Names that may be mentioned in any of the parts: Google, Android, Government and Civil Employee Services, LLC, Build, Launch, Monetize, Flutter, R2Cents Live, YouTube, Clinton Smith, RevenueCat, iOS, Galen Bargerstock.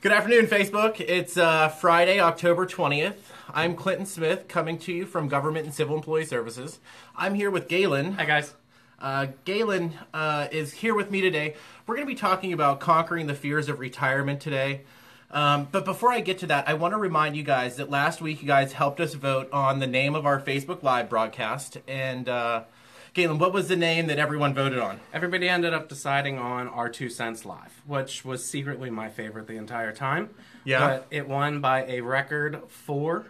Good afternoon, Facebook. It's Friday, October 20th. I'm Clinton Smith, coming to you from Government and Civil Employee Services. I'm here with Galen. Hi, guys. Galen is here with me today. We're going to be talking about conquering the fears of retirement today. But before I get to that, I want to remind you guys that last week you guys helped us vote on the name of our Facebook Live broadcast. And Galen, what was the name that everyone voted on? Everybody ended up deciding on R2Cents Live, which was secretly my favorite the entire time. Yeah. But it won by a record 4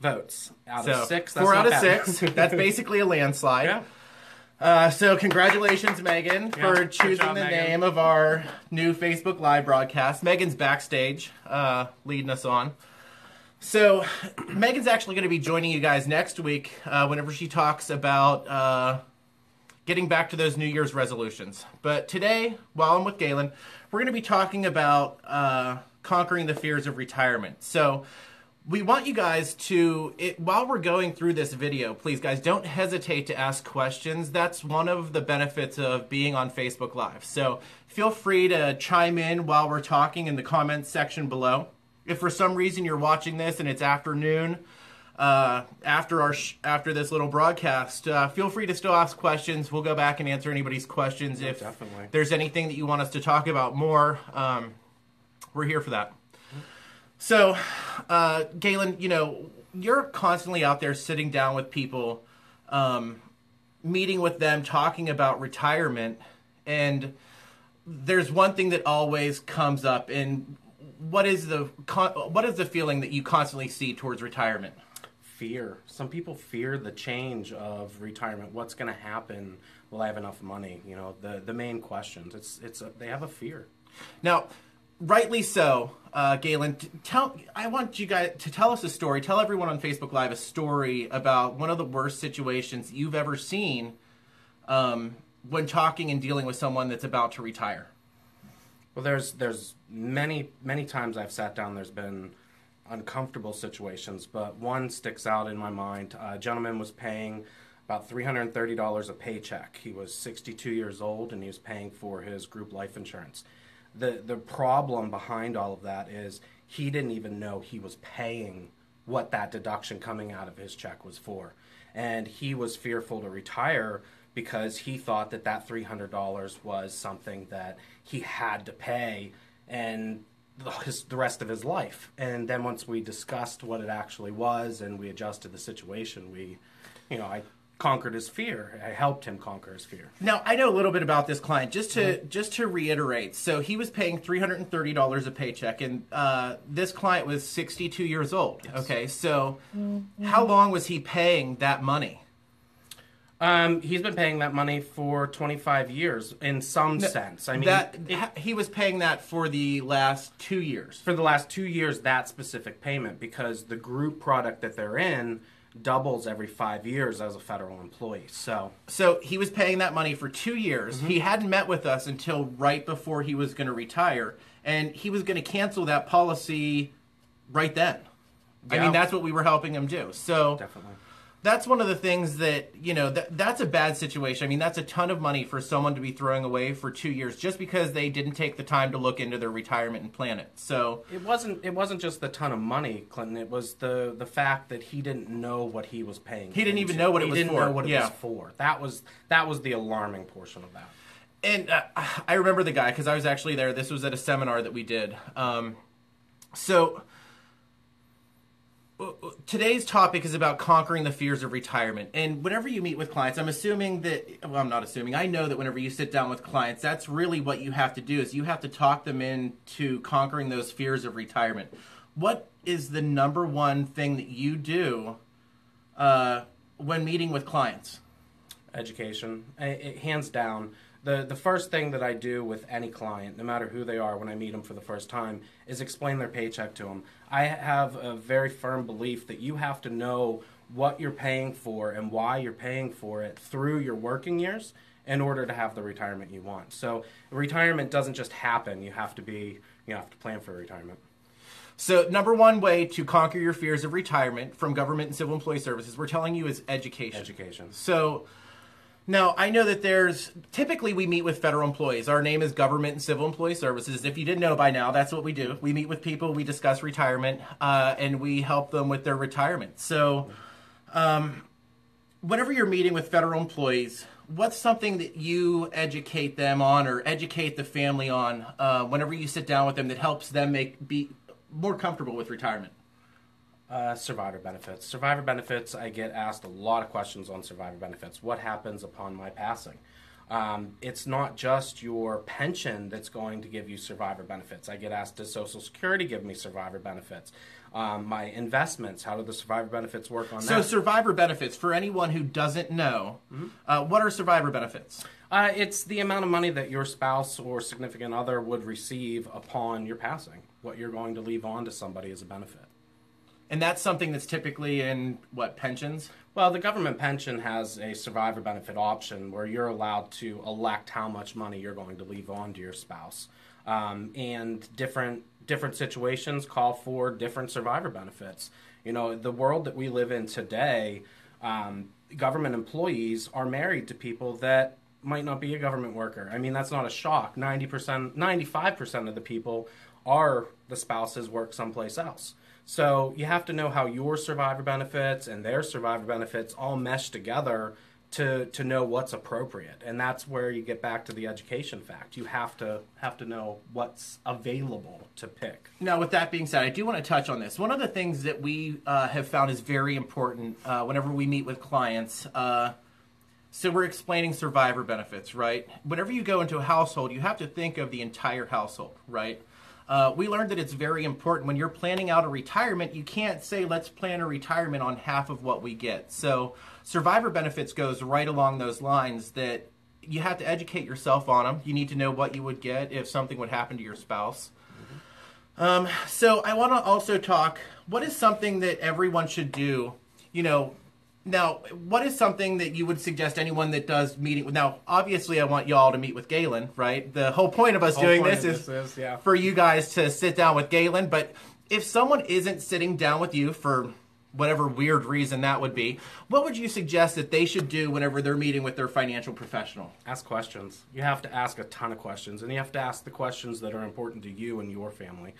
votes out of 6. That's 4 out of 6. That's basically a landslide. Yeah. So congratulations, Megan, for choosing the name of our new Facebook Live broadcast. Megan's backstage leading us on. So Megan's actually going to be joining you guys next week whenever she talks about... Getting back to those New Year's resolutions. But today, while I'm with Galen, we're going to be talking about conquering the fears of retirement. So we want you guys to, while we're going through this video, please guys, don't hesitate to ask questions. That's one of the benefits of being on Facebook Live. So feel free to chime in while we're talking in the comments section below. If for some reason you're watching this and it's afternoon, after this little broadcast, feel free to still ask questions. We'll go back and answer anybody's questions if there's anything that you want us to talk about more. We're here for that. So, Galen, you know, you're constantly out there sitting down with people, meeting with them, talking about retirement, and there's one thing that always comes up. And what is the feeling that you constantly see towards retirement? Fear. Some people fear the change of retirement. What's going to happen? Will I have enough money? You know, the main questions. They have a fear. Now, rightly so, Galen. I want you guys to tell us a story. Tell everyone on Facebook Live a story about one of the worst situations you've ever seen when talking and dealing with someone that's about to retire. Well, there's many times I've sat down. There's been uncomfortable situations, but one sticks out in my mind. A gentleman was paying about $330 a paycheck. He was 62 years old, and he was paying for his group life insurance. The problem behind all of that is he didn't even know he was paying what that deduction coming out of his check was for, and he was fearful to retire because he thought that that $300 was something that he had to pay and the rest of his life. And then once we discussed what it actually was and we adjusted the situation, I conquered his fear. I helped him conquer his fear. Now, I know a little bit about this client. Just to reiterate, so he was paying $330 a paycheck, and this client was 62 years old. Yes. Okay, so how long was he paying that money? He's been paying that money for 25 years in some sense. I mean, he was paying that for the last 2 years. For the last 2 years, that specific payment, because the group product that they're in doubles every 5 years as a federal employee. So he was paying that money for 2 years. Mm-hmm. He hadn't met with us until right before he was going to retire, and he was going to cancel that policy right then. Yeah. I mean, that's what we were helping him do. So definitely. That's one of the things that, you know, that's a bad situation. I mean, that's a ton of money for someone to be throwing away for 2 years just because they didn't take the time to look into their retirement and plan it. So it wasn't just the ton of money, Clinton. It was the fact that he didn't know what he was paying. He didn't even know what it was for. He didn't know what it was for. That was the alarming portion of that. And I remember the guy because I was actually there. This was at a seminar that we did. So today's topic is about conquering the fears of retirement. And whenever you meet with clients, I'm assuming that, well, I'm not assuming, I know that whenever you sit down with clients, that's really what you have to do is you have to talk them into conquering those fears of retirement. What is the number one thing that you do when meeting with clients? Education. Hands down. The first thing that I do with any client, no matter who they are, when I meet them for the first time, is explain their paycheck to them. I have a very firm belief that you have to know what you're paying for and why you're paying for it through your working years in order to have the retirement you want. So retirement doesn't just happen. You have to plan for retirement. So number one way to conquer your fears of retirement from Government and Civil Employee Services, we're telling you, is education. Education. So Now, I know that typically we meet with federal employees. Our name is Government and Civil Employee Services. If you didn't know by now, that's what we do. We meet with people, we discuss retirement, and we help them with their retirement. So whenever you're meeting with federal employees, what's something that you educate them on or educate the family on whenever you sit down with them that helps them be more comfortable with retirement? Survivor benefits. Survivor benefits, I get asked a lot of questions on survivor benefits. What happens upon my passing? It's not just your pension that's going to give you survivor benefits. I get asked, does Social Security give me survivor benefits? My investments, how do the survivor benefits work on that? So survivor benefits, for anyone who doesn't know, what are survivor benefits? It's the amount of money that your spouse or significant other would receive upon your passing, what you're going to leave on to somebody as a benefit. And that's something that's typically in, what, pensions? Well, the government pension has a survivor benefit option where you're allowed to elect how much money you're going to leave on to your spouse. And different situations call for different survivor benefits. You know, the world that we live in today, government employees are married to people that might not be a government worker. I mean, that's not a shock. 95% of the people are the spouses work someplace else. So you have to know how your survivor benefits and their survivor benefits all mesh together to know what's appropriate. And that's where you get back to the education fact. You have to know what's available to pick. Now, with that being said, I do want to touch on this. One of the things that we have found is very important whenever we meet with clients. So we're explaining survivor benefits, right? Whenever you go into a household, you have to think of the entire household, right? We learned that it's very important when you're planning out a retirement, you can't say, let's plan a retirement on half of what we get. So survivor benefits goes right along those lines that you have to educate yourself on them. You need to know what you would get if something would happen to your spouse. So I want to also talk, what is something that everyone should do? You know, now, what is something that you would suggest anyone that does meeting with? Now, obviously, I want y'all to meet with Galen, right? The whole point of us doing this is for you guys to sit down with Galen. But if someone isn't sitting down with you for whatever weird reason that would be, what would you suggest that they should do whenever they're meeting with their financial professional? Ask questions. You have to ask a ton of questions, and you have to ask the questions that are important to you and your family.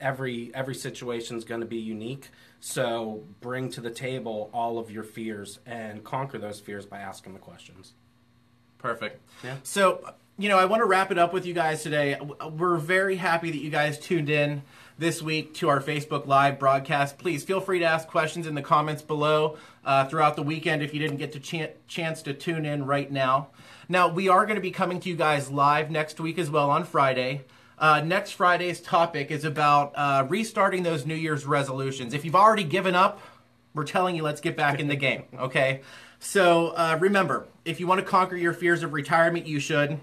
Every situation is going to be unique, so bring to the table all of your fears and conquer those fears by asking the questions. Perfect. Yeah. So, you know, I want to wrap it up with you guys today. We're very happy that you guys tuned in this week to our Facebook Live broadcast. Please feel free to ask questions in the comments below throughout the weekend if you didn't get the chance to tune in right now. Now, we are going to be coming to you guys live next week as well on Friday. Next Friday's topic is about restarting those New Year's resolutions. If you've already given up, we're telling you, let's get back in the game, okay? So remember, if you want to conquer your fears of retirement, you should.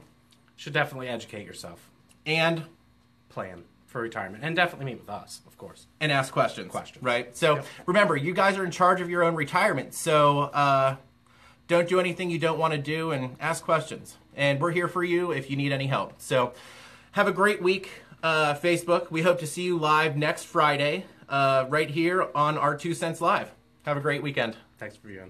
Should definitely educate yourself. And plan for retirement. And definitely meet with us, of course. And ask questions. Right? So remember, you guys are in charge of your own retirement. So don't do anything you don't want to do and ask questions. And we're here for you if you need any help. So have a great week, Facebook. We hope to see you live next Friday right here on R2Cents Live. Have a great weekend. Thanks for being on.